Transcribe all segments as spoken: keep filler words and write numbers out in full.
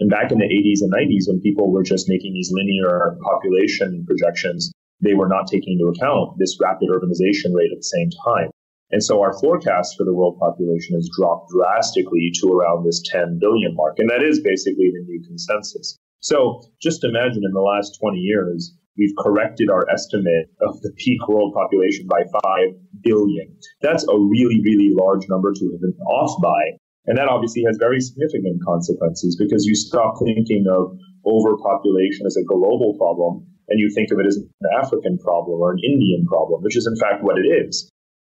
And back in the eighties and nineties, when people were just making these linear population projections, they were not taking into account this rapid urbanization rate at the same time. And so our forecast for the world population has dropped drastically to around this ten billion mark. And that is basically the new consensus. So just imagine in the last twenty years, we've corrected our estimate of the peak world population by five billion. That's a really, really large number to have been off by. And that obviously has very significant consequences because you stop thinking of overpopulation as a global problem and you think of it as an African problem or an Indian problem, which is in fact what it is.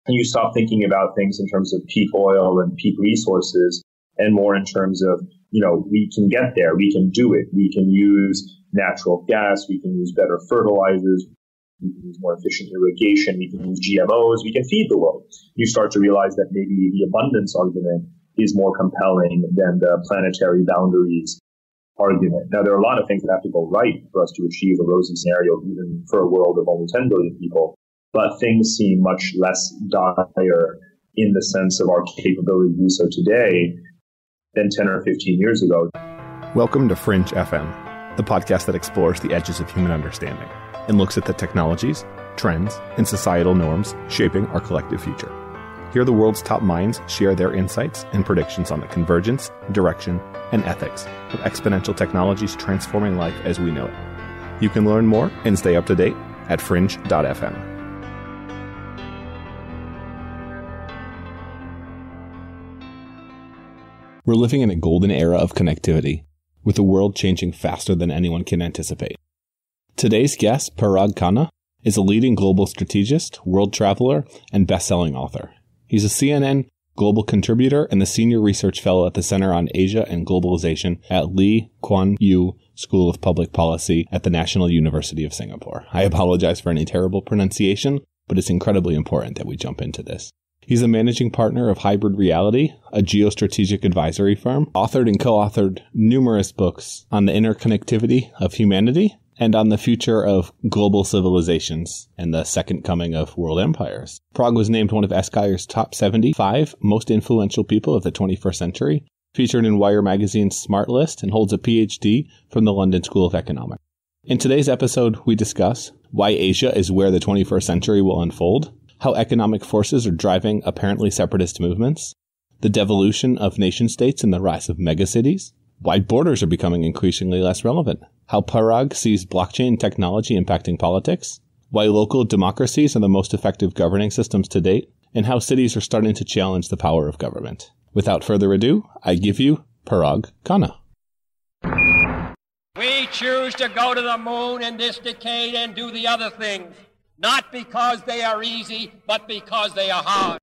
And you stop thinking about things in terms of peak oil and peak resources and more in terms of, you know, we can get there, we can do it, we can use natural gas, we can use better fertilizers, we can use more efficient irrigation, we can use G M Os, we can feed the world. You start to realize that maybe the abundance argument is more compelling than the planetary boundaries argument. Now, there are a lot of things that have to go right for us to achieve a rosy scenario, even for a world of only ten billion people. But things seem much less dire in the sense of our capability to do so today than ten or fifteen years ago. Welcome to Fringe F M, the podcast that explores the edges of human understanding and looks at the technologies, trends, and societal norms shaping our collective future. Here, the world's top minds share their insights and predictions on the convergence, direction, and ethics of exponential technologies transforming life as we know it. You can learn more and stay up to date at fringe dot f m. We're living in a golden era of connectivity, with the world changing faster than anyone can anticipate. Today's guest, Parag Khanna, is a leading global strategist, world traveler, and best-selling author. He's a C N N Global Contributor and the Senior Research Fellow at the Center on Asia and Globalization at Lee Kuan Yew School of Public Policy at the National University of Singapore. I apologize for any terrible pronunciation, but it's incredibly important that we jump into this. He's a managing partner of Hybrid Reality, a geostrategic advisory firm, authored and co-authored numerous books on the interconnectivity of humanity and on the future of global civilizations and the second coming of world empires. Parag was named one of Esquire's top seventy-five most influential people of the twenty-first century, featured in Wired magazine's Smart List, and holds a P H D from the London School of Economics. In today's episode, we discuss why Asia is where the twenty-first century will unfold, how economic forces are driving apparently separatist movements, the devolution of nation-states and the rise of megacities, why borders are becoming increasingly less relevant, how Parag sees blockchain technology impacting politics, why local democracies are the most effective governing systems to date, and how cities are starting to challenge the power of government. Without further ado, I give you Parag Khanna. We choose to go to the moon in this decade and do the other things, not because they are easy, but because they are hard.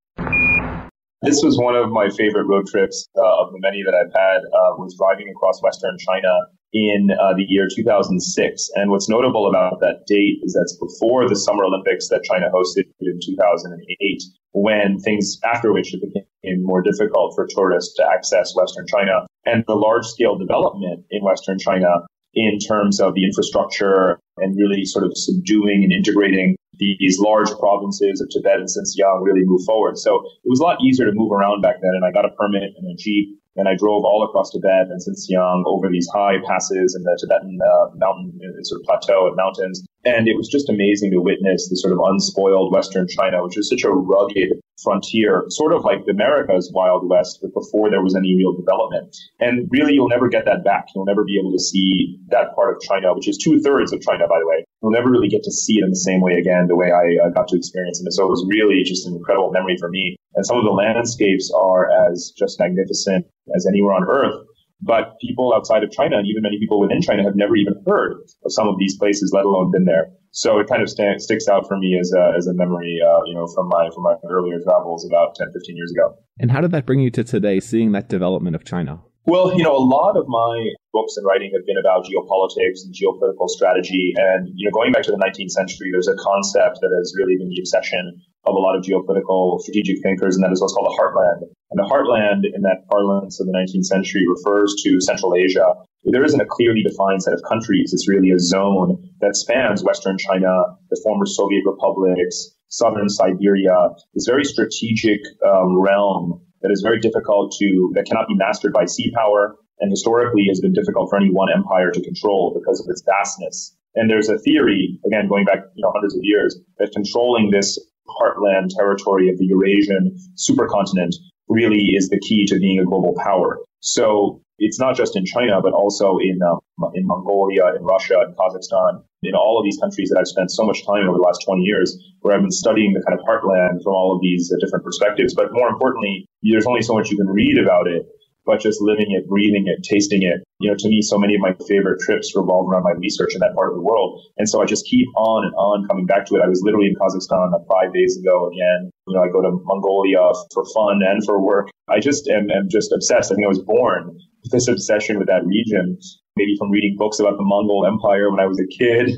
This was one of my favorite road trips uh, of the many that I've had, uh, was driving across Western China in uh, the year two thousand six. And what's notable about that date is that's before the Summer Olympics that China hosted in two thousand eight, when things after which it became more difficult for tourists to access Western China. And the large-scale development in Western China in terms of the infrastructure and really sort of subduing and integrating these large provinces of Tibet and Xinjiang really move forward. So it was a lot easier to move around back then. And I got a permit and a Jeep, and I drove all across Tibet and Xinjiang over these high passes and the Tibetan uh, mountain, sort of plateau and mountains. And it was just amazing to witness the sort of unspoiled Western China, which is such a rugged frontier, sort of like America's Wild West, but before there was any real development. And really, you'll never get that back. You'll never be able to see that part of China, which is two-thirds of China, by the way. You'll never really get to see it in the same way again, the way I, I got to experience it. And so it was really just an incredible memory for me. And some of the landscapes are as just magnificent as anywhere on Earth. But people outside of China, and even many people within China, have never even heard of some of these places, let alone been there. So it kind of st- sticks out for me as a, as a memory, uh, you know, from my from my earlier travels about ten, fifteen years ago. And how did that bring you to today, seeing that development of China? Well, you know, a lot of my books and writing have been about geopolitics and geopolitical strategy. And, you know, going back to the nineteenth century, there's a concept that has really been the obsession of a lot of geopolitical strategic thinkers, and that is what's called the heartland. And the heartland, in that parlance of the nineteenth century, refers to Central Asia. There isn't a clearly defined set of countries. It's really a zone that spans Western China, the former Soviet republics, southern Siberia, this very strategic um, realm that is very difficult to, that cannot be mastered by sea power, and historically has been difficult for any one empire to control because of its vastness. And there's a theory, again, going back you know, hundreds of years, that controlling this heartland territory of the Eurasian supercontinent really is the key to being a global power. So it's not just in China, but also in um, in Mongolia, in Russia, in Kazakhstan, in all of these countries that I've spent so much time over the last twenty years, where I've been studying the kind of heartland from all of these uh, different perspectives. But more importantly, there's only so much you can read about it, but just living it, breathing it, tasting it. You know, to me, so many of my favorite trips revolve around my research in that part of the world. And so I just keep on and on coming back to it. I was literally in Kazakhstan five days ago again. You know, I go to Mongolia for fun and for work. I just am, am just obsessed. I think I was born with this obsession with that region, maybe from reading books about the Mongol Empire when I was a kid,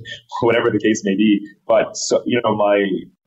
whatever the case may be. But, so, you know, my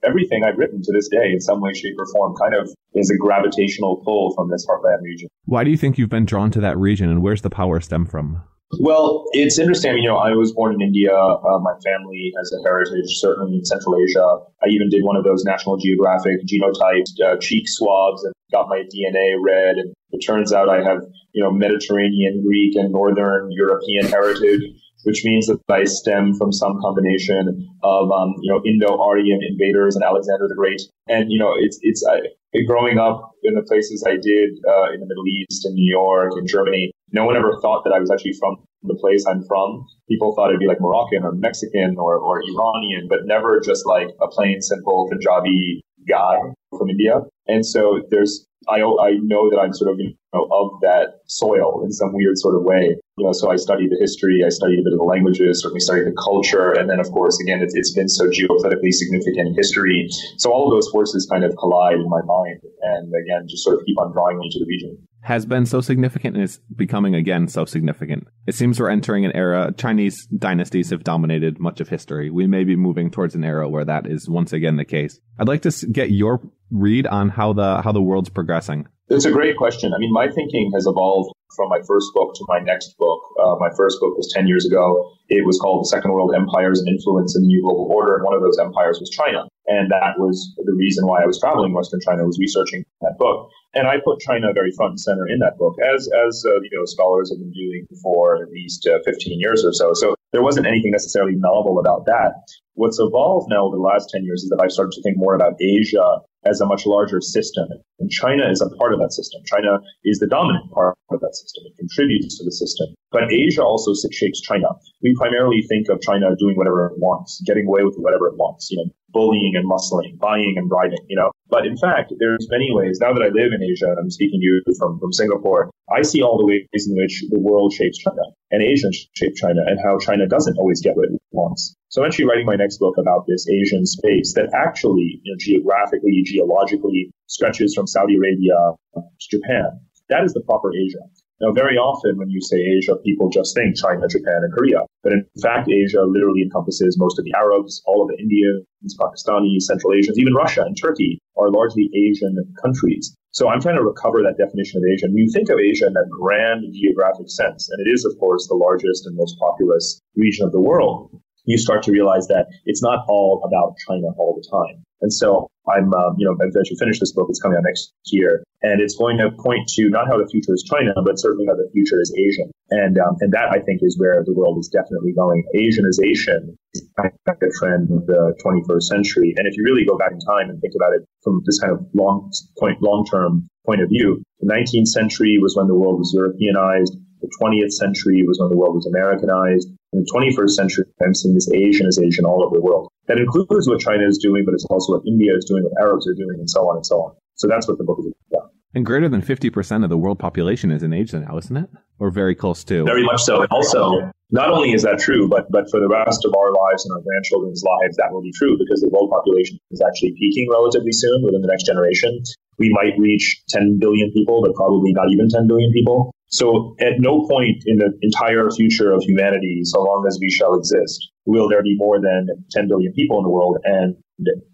everything I've written to this day in some way, shape, or form kind of is a gravitational pull from this heartland region. Why do you think you've been drawn to that region, and where's the power stem from? Well, it's interesting. You know, I was born in India. Uh, my family has a heritage, certainly in Central Asia. I even did one of those National Geographic genotyped uh, cheek swabs and got my D N A read. And it turns out I have, you know, Mediterranean, Greek, and Northern European heritage, which means that I stem from some combination of, um, you know, Indo-Aryan invaders and Alexander the Great. And, you know, it's it's I, growing up in the places I did uh, in the Middle East, in New York, in Germany, no one ever thought that I was actually from the place I'm from. People thought I'd be like Moroccan or Mexican or, or Iranian, but never just like a plain, simple Punjabi guy from India. And so there's, I, I know that I'm sort of, you know, of that soil in some weird sort of way. You know, so I studied the history, I studied a bit of the languages, certainly studied the culture. And then, of course, again, it's, it's been so geopolitically significant in history. So all of those forces kind of collide in my mind. And again, just sort of keep on drawing me to the region. Has been so significant and is becoming again so significant. It seems we're entering an era. Chinese dynasties have dominated much of history. We may be moving towards an era where that is once again the case. I'd like to get your read on how the how the world's progressing. It's a great question. I mean, my thinking has evolved from my first book to my next book. Uh, my first book was ten years ago. It was called The Second World Empires and Influence in the New Global Order. And one of those empires was China. And that was the reason why I was traveling Western China, was researching that book. And I put China very front and center in that book, as, as uh, you know, scholars have been doing for at least uh, fifteen years or so. So there wasn't anything necessarily novel about that. What's evolved now over the last ten years is that I've started to think more about Asia as a much larger system. And China is a part of that system. China is the dominant part of that system. It contributes to the system. But Asia also shapes China. We primarily think of China doing whatever it wants, getting away with whatever it wants, you know, bullying and muscling, buying and bribing, you know. But in fact, there's many ways. Now that I live in Asia and I'm speaking to you from, from Singapore, I see all the ways in which the world shapes China and Asia shapes China and how China doesn't always get what it wants. So I'm actually writing my next book about this Asian space that actually, you know, geographically, geologically stretches from Saudi Arabia to Japan. That is the proper Asia. Now, very often when you say Asia, people just think China, Japan, and Korea. But in fact, Asia literally encompasses most of the Arabs, all of the Indians, Pakistanis, Central Asians, even Russia and Turkey are largely Asian countries. So I'm trying to recover that definition of Asia. And you think of Asia in that grand geographic sense, and it is, of course, the largest and most populous region of the world. You start to realize that it's not all about China all the time. And so I'm, um, you know, I've actually finished this book. It's coming out next year. And it's going to point to not how the future is China, but certainly how the future is Asian. And um, and that, I think, is where the world is definitely going. Asianization is kind of the trend of the twenty-first century. And if you really go back in time and think about it from this kind of long point, long-term point of view, the nineteenth century was when the world was Europeanized. The twentieth century was when the world was Americanized. In the twenty-first century, I'm seeing this Asianization all over the world. That includes what China is doing, but it's also what India is doing, what Arabs are doing, and so on and so on. So that's what the book is about. And greater than fifty percent of the world population is in Asia now, isn't it? Or very close to. Very much so. And also, not only is that true, but but for the rest of our lives and our grandchildren's lives, that will be true because the world population is actually peaking relatively soon within the next generation. We might reach ten billion people, but probably not even ten billion people. So at no point in the entire future of humanity, so long as we shall exist, will there be more than ten billion people in the world, and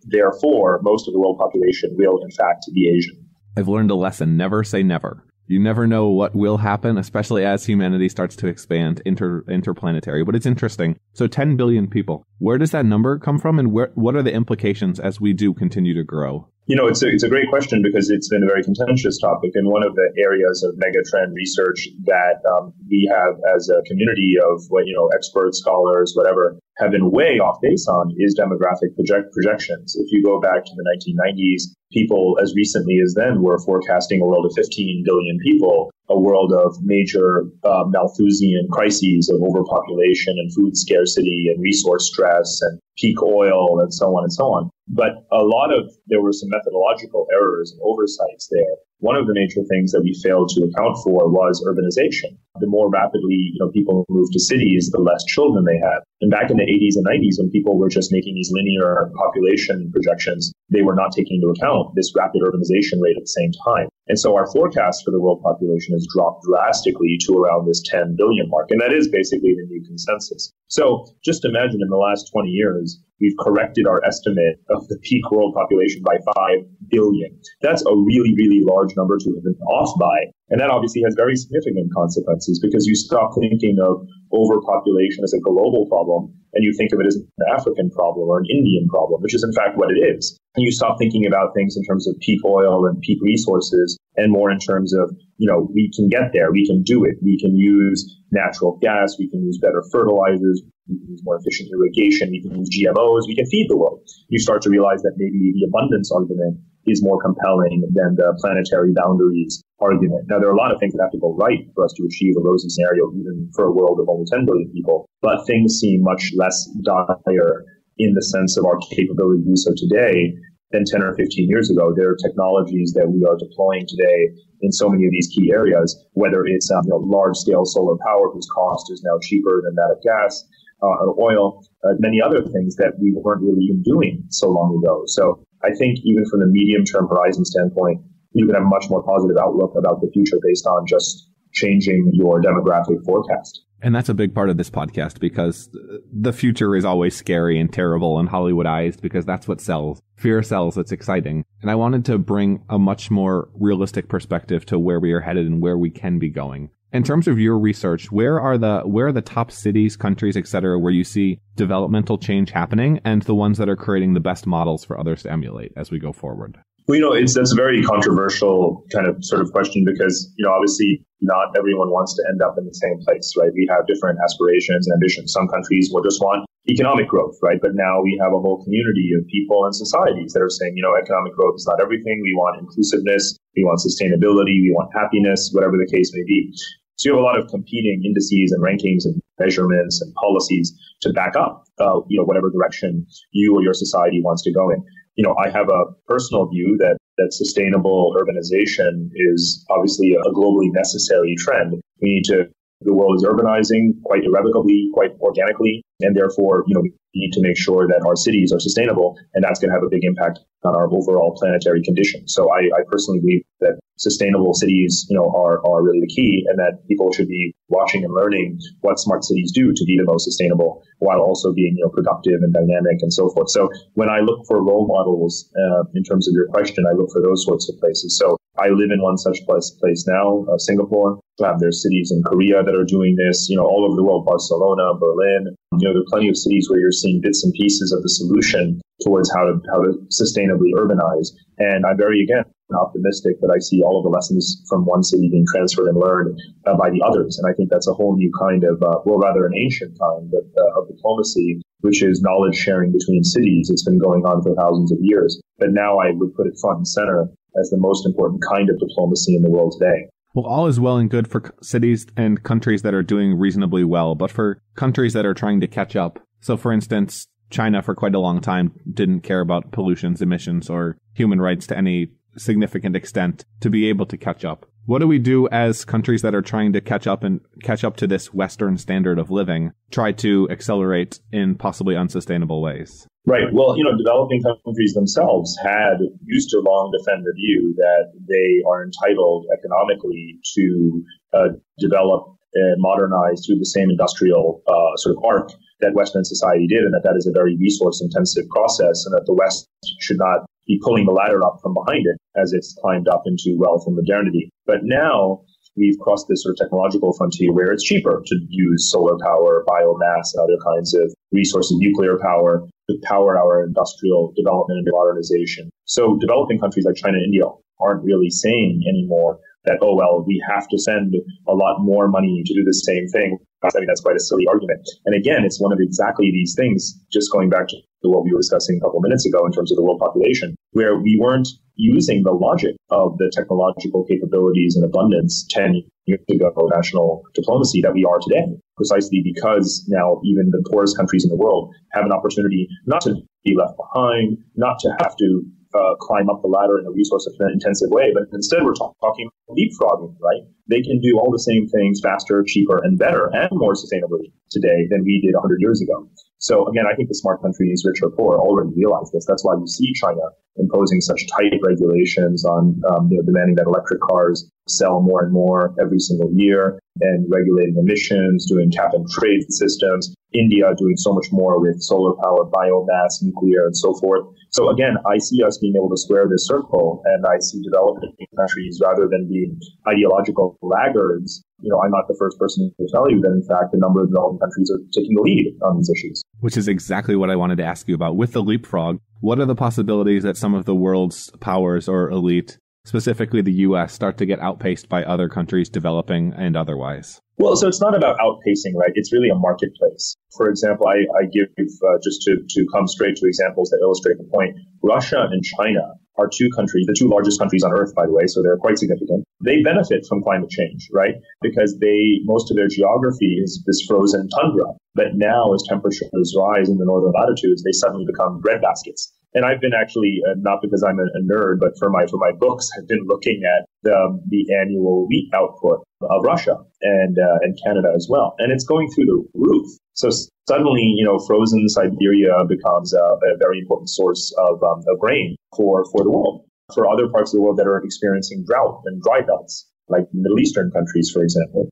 therefore most of the world population will in fact be Asian. I've learned a lesson. Never say never. You never know what will happen, especially as humanity starts to expand inter, interplanetary. But it's interesting. So ten billion people. Where does that number come from, and where, what are the implications as we do continue to grow? You know, it's a, it's a great question because it's been a very contentious topic. And one of the areas of megatrend research that um, we have as a community of, what you know, experts, scholars, whatever, have been way off base on is demographic project projections. If you go back to the nineteen nineties, people as recently as then were forecasting a world of fifteen billion people, a world of major uh, Malthusian crises of overpopulation and food scarcity and resource stress and peak oil and so on and so on. But a lot of, there were some methodological errors and oversights there. One of the major things that we failed to account for was urbanization. The more rapidly, you know, people moved to cities, the less children they had. And back in the eighties and nineties, when people were just making these linear population projections, they were not taking into account this rapid urbanization rate at the same time. And so our forecast for the world population has dropped drastically to around this ten billion mark. And that is basically the new consensus. So just imagine in the last twenty years, we've corrected our estimate of the peak world population by five billion. That's a really, really large number to have been off by. And that obviously has very significant consequences because you stop thinking of overpopulation as a global problem and you think of it as an African problem or an Indian problem, which is in fact what it is. And you stop thinking about things in terms of peak oil and peak resources and more in terms of, you know, we can get there, we can do it, we can use natural gas, we can use better fertilizers, we can use more efficient irrigation, we can use G M Os, we can feed the world. You start to realize that maybe the abundance argument is more compelling than the planetary boundaries argument. Now, there are a lot of things that have to go right for us to achieve a rosy scenario, even for a world of only ten billion people, but things seem much less dire in the sense of our capability to do so today than ten or fifteen years ago. There are technologies that we are deploying today in so many of these key areas, whether it's um, you know, large-scale solar power, whose cost is now cheaper than that of gas, uh, or oil, uh, many other things that we weren't really even doing so long ago. So I think even from the medium-term horizon standpoint, you can have a much more positive outlook about the future based on just changing your demographic forecast. And that's a big part of this podcast because the future is always scary and terrible and Hollywoodized because that's what sells. Fear sells. It's exciting. And I wanted to bring a much more realistic perspective to where we are headed and where we can be going. In terms of your research, where are the where are the top cities, countries, et cetera, where you see developmental change happening and the ones that are creating the best models for others to emulate as we go forward? Well, you know, it's that's a very controversial kind of sort of question because, you know, obviously not everyone wants to end up in the same place, right? We have different aspirations and ambitions. Some countries will just want economic growth, right? But now we have a whole community of people and societies that are saying, you know, economic growth is not everything. We want inclusiveness. We want sustainability. We want happiness, whatever the case may be. So you have a lot of competing indices and rankings and measurements and policies to back up, uh, you know, whatever direction you or your society wants to go in. You know, I have a personal view that that sustainable urbanization is obviously a globally necessary trend. We need to, the world is urbanizing quite irrevocably, quite organically, and therefore, you know, we need to make sure that our cities are sustainable, and that's going to have a big impact on our overall planetary condition. So I, I personally believe that sustainable cities, you know, are, are really the key, and that people should be watching and learning what smart cities do to be the most sustainable while also being, you know, productive and dynamic and so forth. So when I look for role models, uh, in terms of your question, I look for those sorts of places. So I live in one such place, place now, uh, Singapore. Um, there's cities in Korea that are doing this, you know, all over the world, Barcelona, Berlin. You know, there are plenty of cities where you're seeing bits and pieces of the solution towards how to how to sustainably urbanize. And I'm very, again, optimistic that I see all of the lessons from one city being transferred and learned uh, by the others. And I think that's a whole new kind of, uh, well, rather an ancient kind of, uh, of diplomacy, which is knowledge sharing between cities. It's been going on for thousands of years. But now I would put it front and center as the most important kind of diplomacy in the world today. Well, all is well and good for cities and countries that are doing reasonably well, but for countries that are trying to catch up. So, for instance, China for quite a long time didn't care about pollution, emissions, or human rights to any significant extent to be able to catch up. What do we do as countries that are trying to catch up and catch up to this Western standard of living, try to accelerate in possibly unsustainable ways? Right. Well, you know, developing countries themselves had used to long defend the view that they are entitled economically to uh, develop and modernize through the same industrial uh, sort of arc that Western society did, and that that is a very resource-intensive process, and that the West should not be pulling the ladder up from behind it as it's climbed up into wealth and modernity. But now we've crossed this sort of technological frontier where it's cheaper to use solar power, biomass, and other kinds of resources, nuclear power, to power our industrial development and modernization. So developing countries like China and India aren't really saying anymore that, oh, well, we have to send a lot more money to do the same thing. I mean, that's quite a silly argument. And again, it's one of exactly these things, just going back to what we were discussing a couple of minutes ago in terms of the world population, where we weren't using the logic of the technological capabilities and abundance ten years ago national diplomacy that we are today, precisely because now even the poorest countries in the world have an opportunity not to be left behind, not to have to Uh, climb up the ladder in a resource-intensive way, but instead we're talk- talking leapfrogging, right? They can do all the same things faster, cheaper, and better, and more sustainably today than we did one hundred years ago. So again, I think the smart countries, rich or poor, already realize this. That's why you see China imposing such tight regulations on, um, you know, demanding that electric cars sell more and more every single year, and regulating emissions, doing cap and trade systems. India doing so much more with solar power, biomass, nuclear, and so forth. So again, I see us being able to square this circle, and I see developing countries rather than being ideological laggards. You know, I'm not the first person to tell you that, in fact, a number of developing countries are taking the lead on these issues. Which is exactly what I wanted to ask you about. With the leapfrog, what are the possibilities that some of the world's powers or elite, specifically the U S, start to get outpaced by other countries developing and otherwise? Well, so it's not about outpacing, right? It's really a marketplace. For example, I, I give, uh, just to, to come straight to examples that illustrate the point, Russia and China are two countries, the two largest countries on Earth, by the way, so they're quite significant. They benefit from climate change, right? Because they, most of their geography is this frozen tundra. But now, as temperatures rise in the northern latitudes, they suddenly become breadbaskets. And I've been actually, uh, not because I'm a, a nerd, but for my for my books, I've been looking at the, the annual wheat output of Russia and uh, and Canada as well. And it's going through the roof. So suddenly, you know, frozen Siberia becomes a, a very important source of, um, of grain for, for the world, for other parts of the world that are experiencing drought and dry belts, like Middle Eastern countries, for example.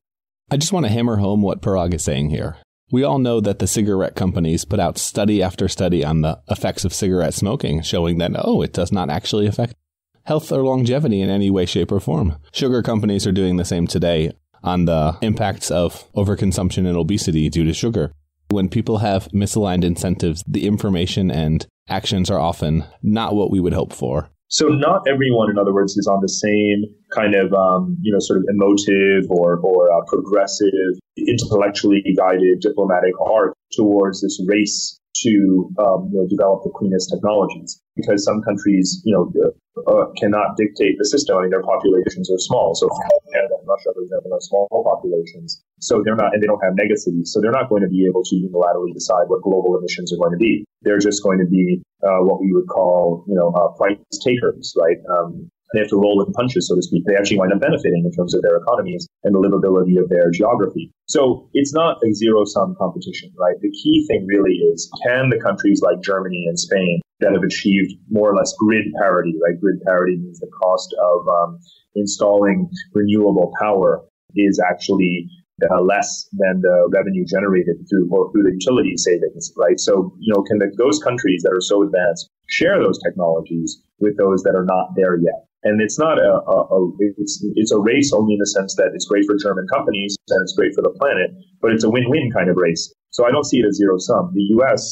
I just want to hammer home what Parag is saying here. We all know that the cigarette companies put out study after study on the effects of cigarette smoking, showing that, oh, it does not actually affect health or longevity in any way, shape, or form. Sugar companies are doing the same today on the impacts of overconsumption and obesity due to sugar. When people have misaligned incentives, the information and actions are often not what we would hope for. So not everyone, in other words, is on the same kind of, um, you know, sort of emotive or, or uh, progressive, intellectually guided diplomatic arc towards this race to um, you know, develop the cleanest technologies. Because some countries, you know, uh, cannot dictate the system. I mean, their populations are small. So Canada and Russia, for example, are small populations. So they're not, and they don't have megacities. So they're not going to be able to unilaterally decide what global emissions are going to be. They're just going to be uh, what we would call, you know, uh, price takers, right? Um, they have to roll with punches, so to speak. They actually wind up benefiting in terms of their economies and the livability of their geography. So it's not a zero-sum competition, right? The key thing really is, can the countries like Germany and Spain that have achieved more or less grid parity, right? Grid parity means the cost of um, installing renewable power is actually Uh, less than the revenue generated through through the utility savings, right? So, you know, can the, those countries that are so advanced share those technologies with those that are not there yet? And it's not a, a, a it's it's a race only in the sense that it's great for German companies and it's great for the planet, but it's a win-win kind of race. So I don't see it as zero sum. The U S,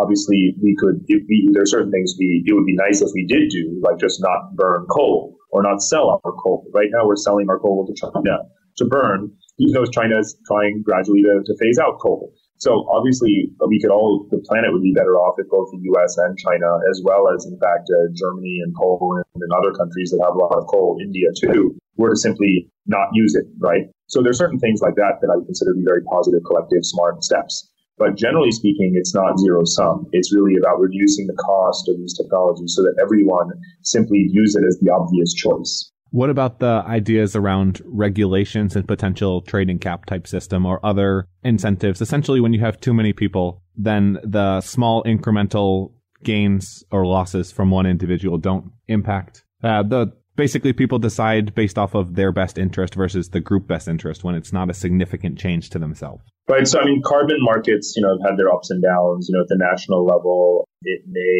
obviously, we could we, there are certain things we it would be nice if we did do, like just not burn coal or not sell our coal. Right now, we're selling our coal to China to burn, even though China is trying gradually to, to phase out coal. So obviously, we could all, the planet would be better off if both the U S and China, as well as, in fact, uh, Germany and Poland and other countries that have a lot of coal, India too, were to simply not use it, right? So there are certain things like that that I would consider to be very positive, collective, smart steps. But generally speaking, it's not zero sum. It's really about reducing the cost of these technologies so that everyone simply views it as the obvious choice. What about the ideas around regulations and potential trading cap type system or other incentives? Essentially, when you have too many people, then the small incremental gains or losses from one individual don't impact. Uh, the basically, people decide based off of their best interest versus the group best interest when it's not a significant change to themselves. Right. So, I mean, carbon markets, you know, have had their ups and downs, you know, at the national level. It may,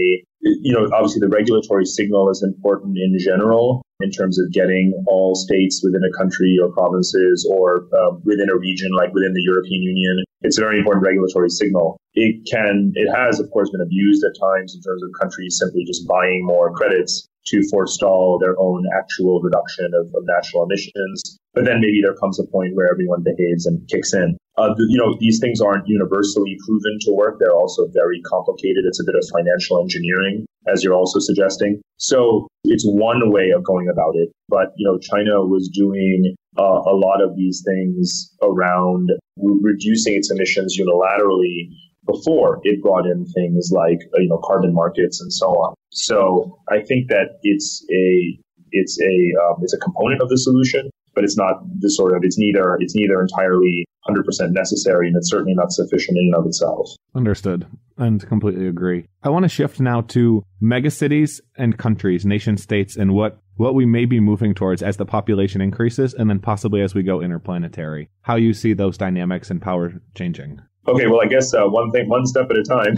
you know, obviously the regulatory signal is important in general in terms of getting all states within a country or provinces or um, within a region, like within the European Union, It's a very important regulatory signal. It can, it has, of course, been abused at times in terms of countries simply just buying more credits to forestall their own actual reduction of, of national emissions. But then maybe there comes a point where everyone behaves and kicks in. Uh, you know, these things aren't universally proven to work. They're also very complicated. It's a bit of financial engineering, as you're also suggesting. So it's one way of going about it. But, you know, China was doing uh, a lot of these things around re- reducing its emissions unilaterally before it brought in things like, you know, carbon markets and so on. So I think that it's a it's a um, it's a component of the solution, but it's not the sort of it's neither it's neither entirely one hundred percent necessary, and it's certainly not sufficient in and of itself. Understood, and completely agree. I want to shift now to megacities and countries, nation states, and what what we may be moving towards as the population increases, and then possibly as we go interplanetary. How you see those dynamics and power changing? Okay, well, I guess uh, one thing, one step at a time.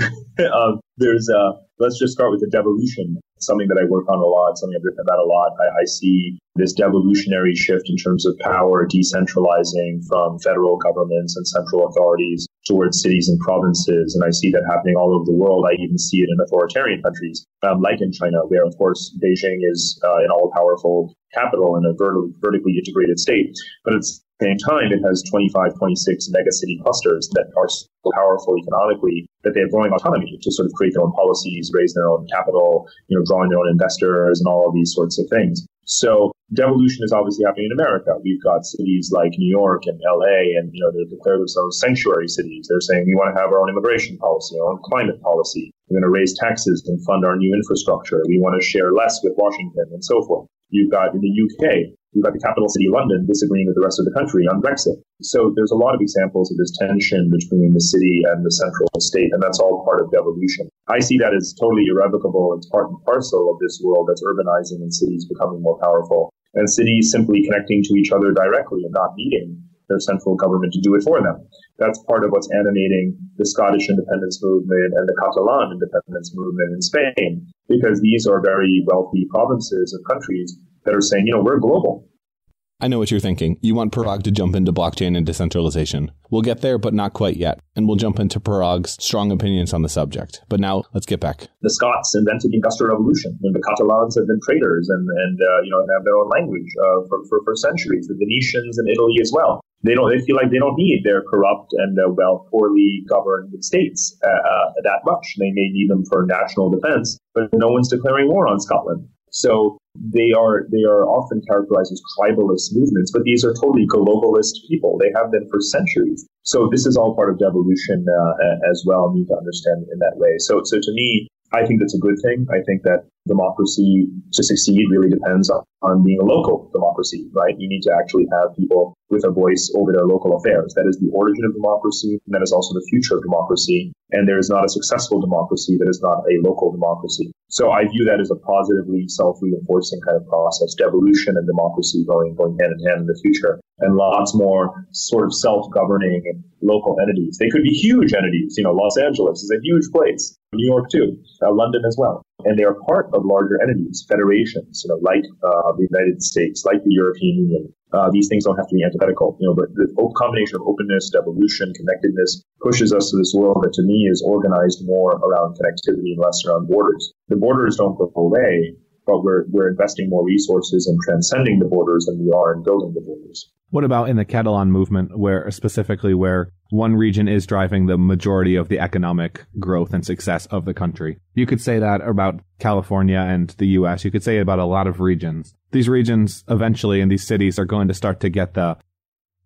um, there's uh, let's just start with the devolution. Something that I work on a lot, something I've written about a lot. I, I see this devolutionary shift in terms of power decentralizing from federal governments and central authorities towards cities and provinces. And I see that happening all over the world. I even see it in authoritarian countries, um, like in China, where, of course, Beijing is uh, an all-powerful capital and a vert- vertically integrated state. But at the same time, it has twenty-five, twenty-six megacity clusters that are so powerful economically that they have growing autonomy to sort of create their own policies, raise their own capital, you know, draw in their own investors and all of these sorts of things. So devolution is obviously happening in America. We've got cities like New York and L A, and, you know, they declare themselves sanctuary cities. They're saying, we want to have our own immigration policy, our own climate policy. We're going to raise taxes and fund our new infrastructure. We want to share less with Washington and so forth. You've got in the U K, you've got the capital city, London, disagreeing with the rest of the country on Brexit. So there's a lot of examples of this tension between the city and the central state, and that's all part of devolution. I see that as totally irrevocable. It's part and parcel of this world that's urbanizing and cities becoming more powerful, and cities simply connecting to each other directly and not needing their central government to do it for them. That's part of what's animating the Scottish independence movement and the Catalan independence movement in Spain, because these are very wealthy provinces and countries that are saying, you know, we're global. I know what you're thinking. You want Parag to jump into blockchain and decentralization. We'll get there, but not quite yet. And we'll jump into Parag's strong opinions on the subject. But now let's get back. The Scots invented the Industrial Revolution, and the Catalans have been traders and, and uh, you know, have their own language uh, for, for, for centuries. The Venetians and Italy as well. They don't. They feel like they don't need their corrupt and uh, well poorly governed states uh, uh, that much. They may need them for national defense, but no one's declaring war on Scotland. So they are they are often characterized as tribalist movements, but these are totally globalist people. They have been for centuries. So this is all part of devolution uh, as well. I need to understand it in that way. So so to me, I think that's a good thing. I think that democracy to succeed really depends on, on being a local democracy, right? You need to actually have people with a voice over their local affairs. That is the origin of democracy, and that is also the future of democracy. And there is not a successful democracy that is not a local democracy. So I view that as a positively self-reinforcing kind of process, devolution and democracy going, going hand in hand in the future, and lots more sort of self-governing local entities. They could be huge entities. You know, Los Angeles is a huge place, New York too, uh, London as well. And they are part of larger entities, federations, you know, like uh, the United States, like the European Union. Uh, these things don't have to be antithetical, you know, but the combination of openness, devolution, connectedness pushes us to this world that to me is organized more around connectivity and less around borders. The borders don't go away, but we're we're investing more resources in transcending the borders than we are in building the borders. What about in the Catalan movement, where specifically where one region is driving the majority of the economic growth and success of the country? You could say that about California and the U S. You could say it about a lot of regions. These regions eventually and these cities are going to start to get the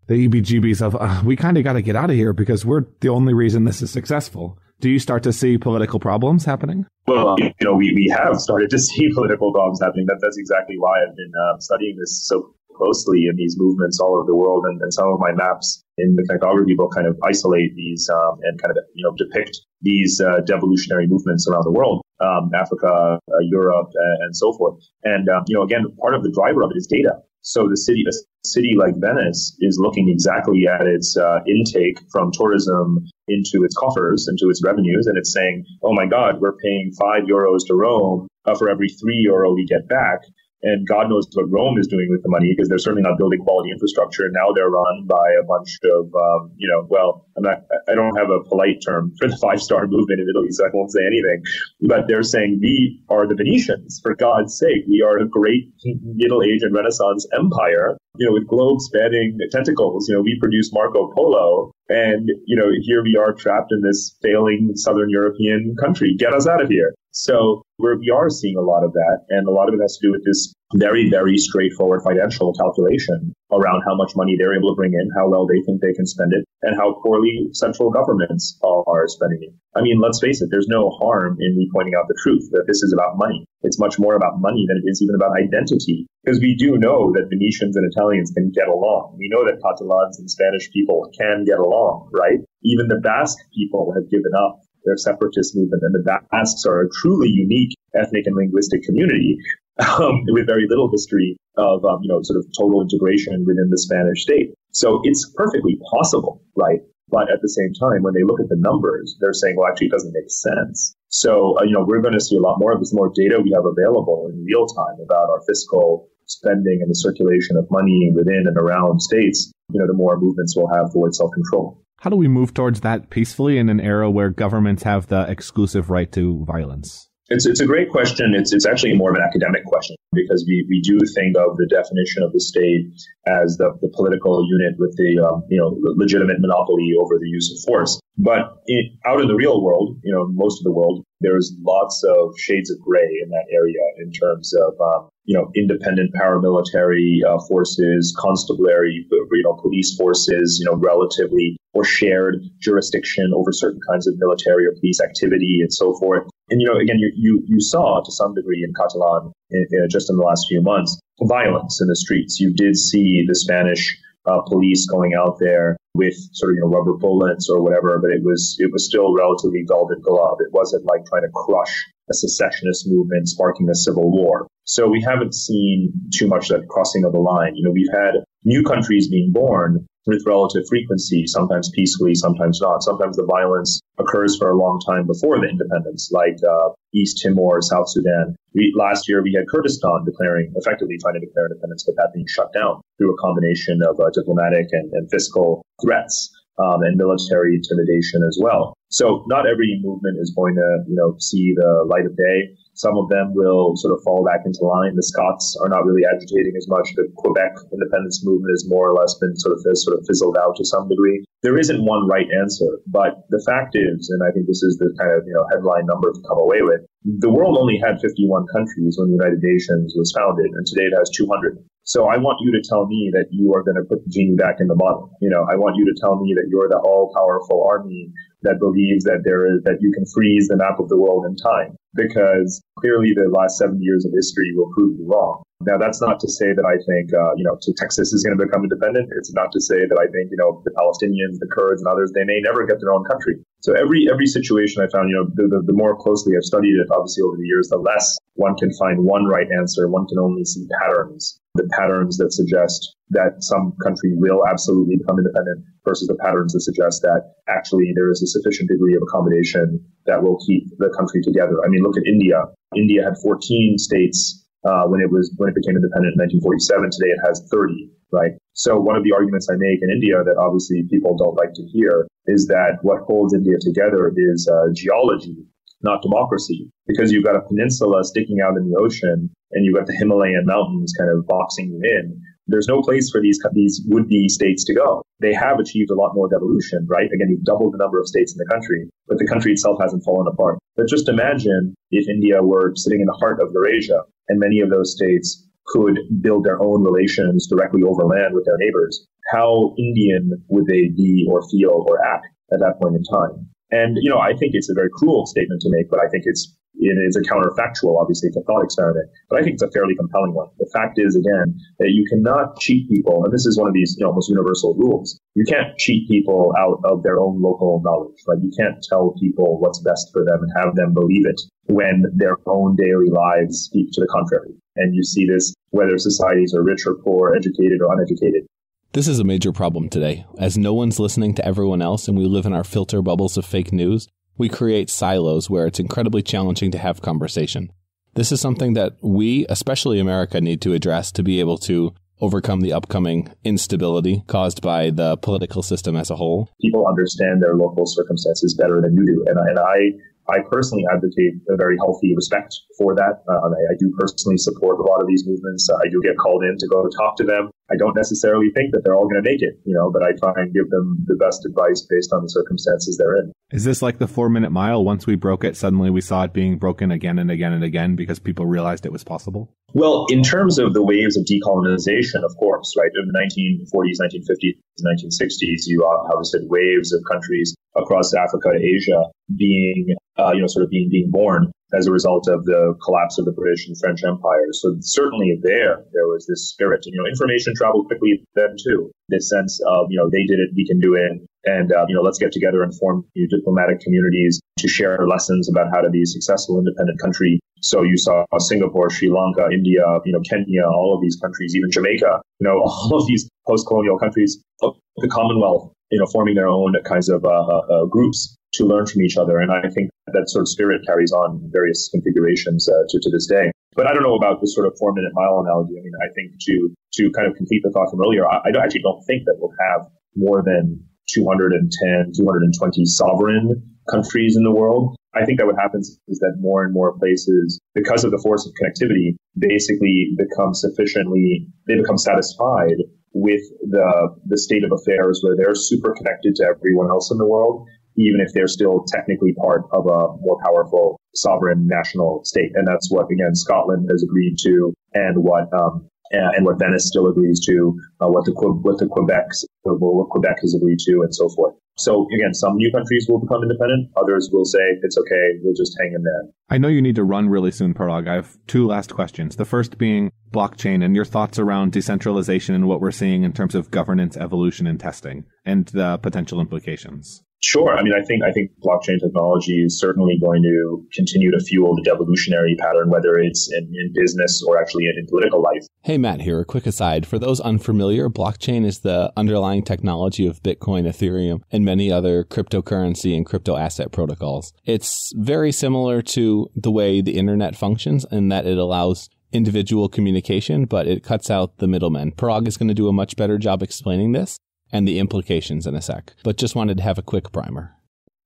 the E B G Bs of, uh, we kind of got to get out of here because we're the only reason this is successful. Do you start to see political problems happening? Well, um, you know, we, we have started to see political problems happening. That, that's exactly why I've been uh, studying this so closely in these movements all over the world. And, and some of my maps in the connectography book kind of isolate these um, and kind of, you know, depict these uh, devolutionary movements around the world, um, Africa, uh, Europe, uh, and so forth. And, um, you know, again, part of the driver of it is data. So the city, a city like Venice is looking exactly at its uh, intake from tourism into its coffers, into its revenues, and it's saying, oh, my God, we're paying five euros to Rome uh, for every three euro we get back. And God knows what Rome is doing with the money, because they're certainly not building quality infrastructure. Now they're run by a bunch of, um, you know, well, I'm not, I don't have a polite term for the five-star movement in Italy, so I won't say anything. But they're saying, we are the Venetians, for God's sake. We are a great Middle Age and Renaissance empire, you know, with globe-spanning tentacles. You know, we produce Marco Polo. And, you know, here we are trapped in this failing Southern European country. Get us out of here. So we're, we are seeing a lot of that. And a lot of it has to do with this very, very straightforward financial calculation around how much money they're able to bring in, how well they think they can spend it, and how poorly central governments are spending it. I mean, let's face it, there's no harm in me pointing out the truth that this is about money. It's much more about money than it is even about identity, because we do know that Venetians and Italians can get along. We know that Catalans and Spanish people can get along, right? Even the Basque people have given up their separatist movement, and the Basques are a truly unique ethnic and linguistic community um, with very little history of, um, you know, sort of total integration within the Spanish state. So it's perfectly possible, right? But at the same time, when they look at the numbers, they're saying, well, actually, it doesn't make sense. So, uh, you know, we're going to see a lot more of this, more data we have available in real time about our fiscal spending and the circulation of money within and around states, you know, the more movements we'll have towards self-control. How do we move towards that peacefully in an era where governments have the exclusive right to violence? It's it's a great question. It's it's actually more of an academic question, because we, we do think of the definition of the state as the, the political unit with the um, you know legitimate monopoly over the use of force. But in, out in the real world, you know, most of the world, there's lots of shades of gray in that area in terms of um, you know independent paramilitary uh, forces, constabulary, you know, police forces, you know, relatively or shared jurisdiction over certain kinds of military or police activity and so forth. And, you know, again, you, you, you saw to some degree in Catalan in, in, just in the last few months, violence in the streets. You did see the Spanish uh, police going out there with sort of, you know, rubber bullets or whatever, but it was it was still relatively golden glove. It wasn't like trying to crush a secessionist movement sparking a civil war. So we haven't seen too much that crossing of the line. You know, we've had new countries being born with relative frequency, sometimes peacefully, sometimes not. Sometimes the violence occurs for a long time before the independence, like uh, East Timor, South Sudan. We, last year, we had Kurdistan declaring, effectively trying to declare independence, but that being shut down through a combination of uh, diplomatic and, and fiscal threats um, and military intimidation as well. So not every movement is going to, you know, see the light of day. Some of them will sort of fall back into line. The Scots are not really agitating as much. The Quebec independence movement has more or less been sort of sort of fizzled out to some degree. There isn't one right answer, but the fact is, and I think this is the kind of, you know, headline number to come away with, the world only had fifty-one countries when the United Nations was founded, and today it has two hundred. So I want you to tell me that you are going to put the genie back in the bottle. You know, I want you to tell me that you're the all-powerful army that believes that there is that you can freeze the map of the world in time, because clearly the last seventy years of history will prove you wrong. Now, that's not to say that I think, uh, you know, Texas is going to become independent. It's not to say that I think, you know, the Palestinians, the Kurds and others, they may never get their own country. So every every situation I found, you know, the, the, the more closely I've studied it, obviously, over the years, the less one can find one right answer. One can only see patterns, the patterns that suggest that some country will absolutely become independent versus the patterns that suggest that actually there is a sufficient degree of accommodation that will keep the country together. I mean, look at India. India had fourteen states Uh, when it was when it became independent in nineteen forty-seven. Today it has thirty, right? So one of the arguments I make in India that obviously people don't like to hear is that what holds India together is uh, geology, not democracy, because you've got a peninsula sticking out in the ocean and you've got the Himalayan mountains kind of boxing you in. There's no place for these these would-be states to go. They have achieved a lot more devolution, right? Again, you've doubled the number of states in the country, but the country itself hasn't fallen apart. But just imagine if India were sitting in the heart of Eurasia, and many of those states could build their own relations directly over land with their neighbors. How Indian would they be or feel or act at that point in time? And, you know, I think it's a very cruel statement to make, but I think it's it is a counterfactual, obviously, it's a thought experiment, but I think it's a fairly compelling one. The fact is, again, that you cannot cheat people, and this is one of these, you know, almost universal rules. You can't cheat people out of their own local knowledge, right? You can't tell people what's best for them and have them believe it when their own daily lives speak to the contrary. And you see this whether societies are rich or poor, educated or uneducated. This is a major problem today, as no one's listening to everyone else and we live in our filter bubbles of fake news. We create silos where it's incredibly challenging to have conversation. This is something that we, especially America, need to address to be able to overcome the upcoming instability caused by the political system as a whole. People understand their local circumstances better than you do. And, and I, I personally advocate a very healthy respect for that. Uh, I, I do personally support a lot of these movements. I do get called in to go talk to them. I don't necessarily think that they're all going to make it, you know, but I try and give them the best advice based on the circumstances they're in. Is this like the four minute mile? Once we broke it, suddenly we saw it being broken again and again and again because people realized it was possible? Well, in terms of the waves of decolonization, of course, right? In the nineteen forties, nineteen fifties, nineteen sixties, you obviously had waves of countries across Africa, Asia being, uh, you know, sort of being, being born as a result of the collapse of the British and French empires. So certainly there, there was this spirit. You know, information traveled quickly then too. This sense of, you know, they did it, we can do it. And, uh, you know, let's get together and form new diplomatic communities to share lessons about how to be a successful independent country. So you saw Singapore, Sri Lanka, India, you know, Kenya, all of these countries, even Jamaica, you know, all of these post-colonial countries of the Commonwealth, you know, forming their own kinds of uh, uh, groups to learn from each other. And I think that sort of spirit carries on in various configurations uh, to, to this day. But I don't know about this sort of four-minute mile analogy. I mean, I think to to kind of complete the thought from earlier, I, I don't, actually don't think that we'll have more than two hundred ten, two hundred twenty sovereign countries in the world. I think that what happens is that more and more places, because of the force of connectivity, basically become sufficiently, they become satisfied with the the state of affairs where they're super connected to everyone else in the world, even if they're still technically part of a more powerful sovereign national state. And that's what, again, Scotland has agreed to and what um, and what Venice still agrees to, uh, what the what the Quebec, what Quebec has agreed to, and so forth. So, again, some new countries will become independent. Others will say, it's okay, we'll just hang in there. I know you need to run really soon, Parag. I have two last questions. The first being blockchain and your thoughts around decentralization and what we're seeing in terms of governance, evolution, and testing, and the potential implications. Sure. I mean, I think I think blockchain technology is certainly going to continue to fuel the devolutionary pattern, whether it's in, in business or actually in, in political life. Hey, Matt here. A quick aside. For those unfamiliar, blockchain is the underlying technology of Bitcoin, Ethereum, and many other cryptocurrency and crypto asset protocols. It's very similar to the way the internet functions in that it allows individual communication, but it cuts out the middlemen. Parag is going to do a much better job explaining this and the implications in a sec, but just wanted to have a quick primer.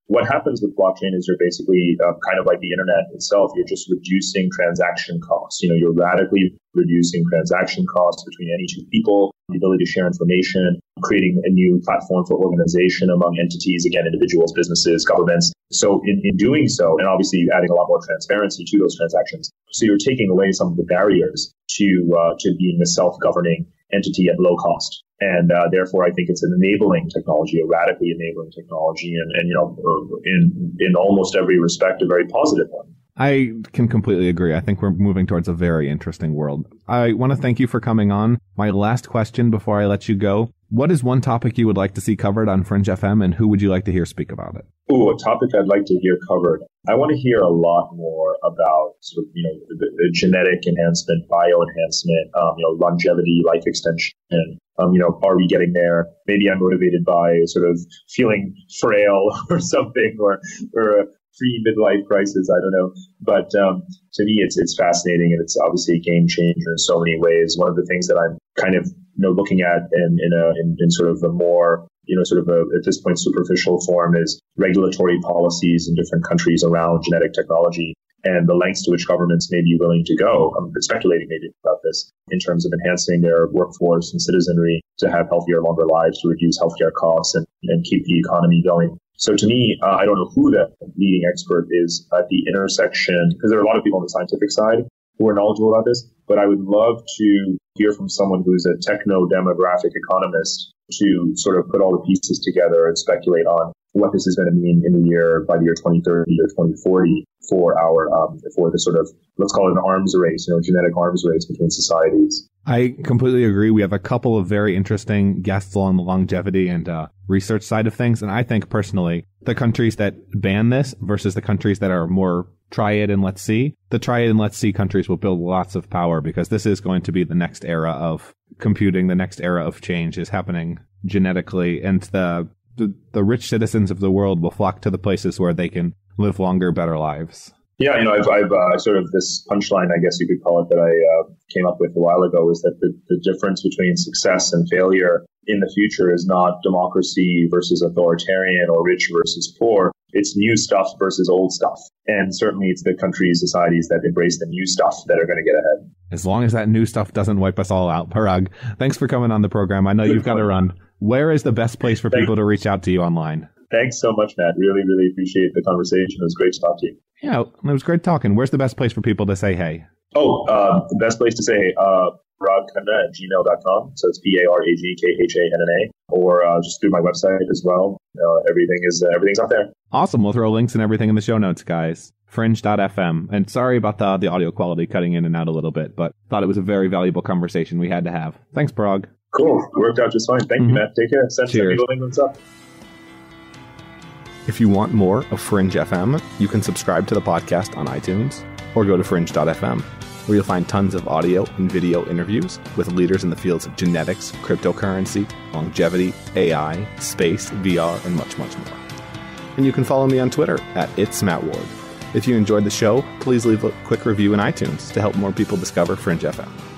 What happens with blockchain is you're basically uh, kind of like the internet itself. You're just reducing transaction costs. You know, you're radically reducing transaction costs between any two people, the ability to share information, creating a new platform for organization among entities, again, individuals, businesses, governments. So in, in doing so, and obviously adding a lot more transparency to those transactions, so you're taking away some of the barriers to uh, to being a self-governing entity at low cost. And uh, therefore, I think it's an enabling technology, a radically enabling technology, and, and you know, in in almost every respect, a very positive one. I can completely agree. I think we're moving towards a very interesting world. I want to thank you for coming on. My last question before I let you go. What is one topic you would like to see covered on Fringe F M, and who would you like to hear speak about it? Ooh, a topic I'd like to hear covered. I want to hear a lot more about sort of, you know, the, the genetic enhancement, bioenhancement, um, you know, longevity, life extension. Um, you know, are we getting there? Maybe I'm motivated by sort of feeling frail or something, or or a pre-midlife crisis. I don't know. But um, to me, it's it's fascinating, and it's obviously a game changer in so many ways. One of the things that I'm kind of you know looking at in in a in, in sort of a more you know sort of a, at this point superficial form is regulatory policies in different countries around genetic technology, and the lengths to which governments may be willing to go. I'm speculating maybe about this in terms of enhancing their workforce and citizenry to have healthier, longer lives, to reduce healthcare costs and, and keep the economy going. So to me, uh, I don't know who that leading expert is at the intersection, because there are a lot of people on the scientific side who are knowledgeable about this, but I would love to hear from someone who's a techno-demographic economist to sort of put all the pieces together and speculate on what this is going to mean in the year, by the year twenty thirty or twenty forty, for our, um, for the sort of, let's call it an arms race, you know, genetic arms race between societies. I completely agree. We have a couple of very interesting guests on the longevity and uh, research side of things. And I think personally, the countries that ban this versus the countries that are more try it and let's see, the try it and let's see countries will build lots of power, because this is going to be the next era of computing. The next era of change is happening genetically, and the The, the rich citizens of the world will flock to the places where they can live longer, better lives. Yeah, you know, I've, I've uh, sort of this punchline, I guess you could call it, that I uh, came up with a while ago is that the, the difference between success and failure in the future is not democracy versus authoritarian or rich versus poor. It's new stuff versus old stuff. And certainly it's the countries, societies that embrace the new stuff that are going to get ahead. As long as that new stuff doesn't wipe us all out. Parag, thanks for coming on the program. I know Good you've fun. got to run. Where is the best place for Thanks. people to reach out to you online? Thanks so much, Matt. Really, really appreciate the conversation. It was great to talk to you. Yeah, it was great talking. Where's the best place for people to say hey? Oh, uh, the best place to say hey, uh, paragkhanna at gmail dot com. So it's P A R A G K H A N N A. Or uh, just through my website as well. Uh, everything is uh, everything's out there. Awesome. We'll throw links and everything in the show notes, guys. Fringe dot f m. And sorry about the, the audio quality cutting in and out a little bit, but thought it was a very valuable conversation we had to have. Thanks, Parag. Cool. Worked out just fine. Thank mm-hmm. you, Matt. Take care. Send Cheers. Links up. If you want more of Fringe F M, you can subscribe to the podcast on iTunes or go to fringe dot f m, where you'll find tons of audio and video interviews with leaders in the fields of genetics, cryptocurrency, longevity, A I, space, V R, and much, much more. And you can follow me on Twitter at It's Matt Ward. If you enjoyed the show, please leave a quick review in iTunes to help more people discover Fringe F M.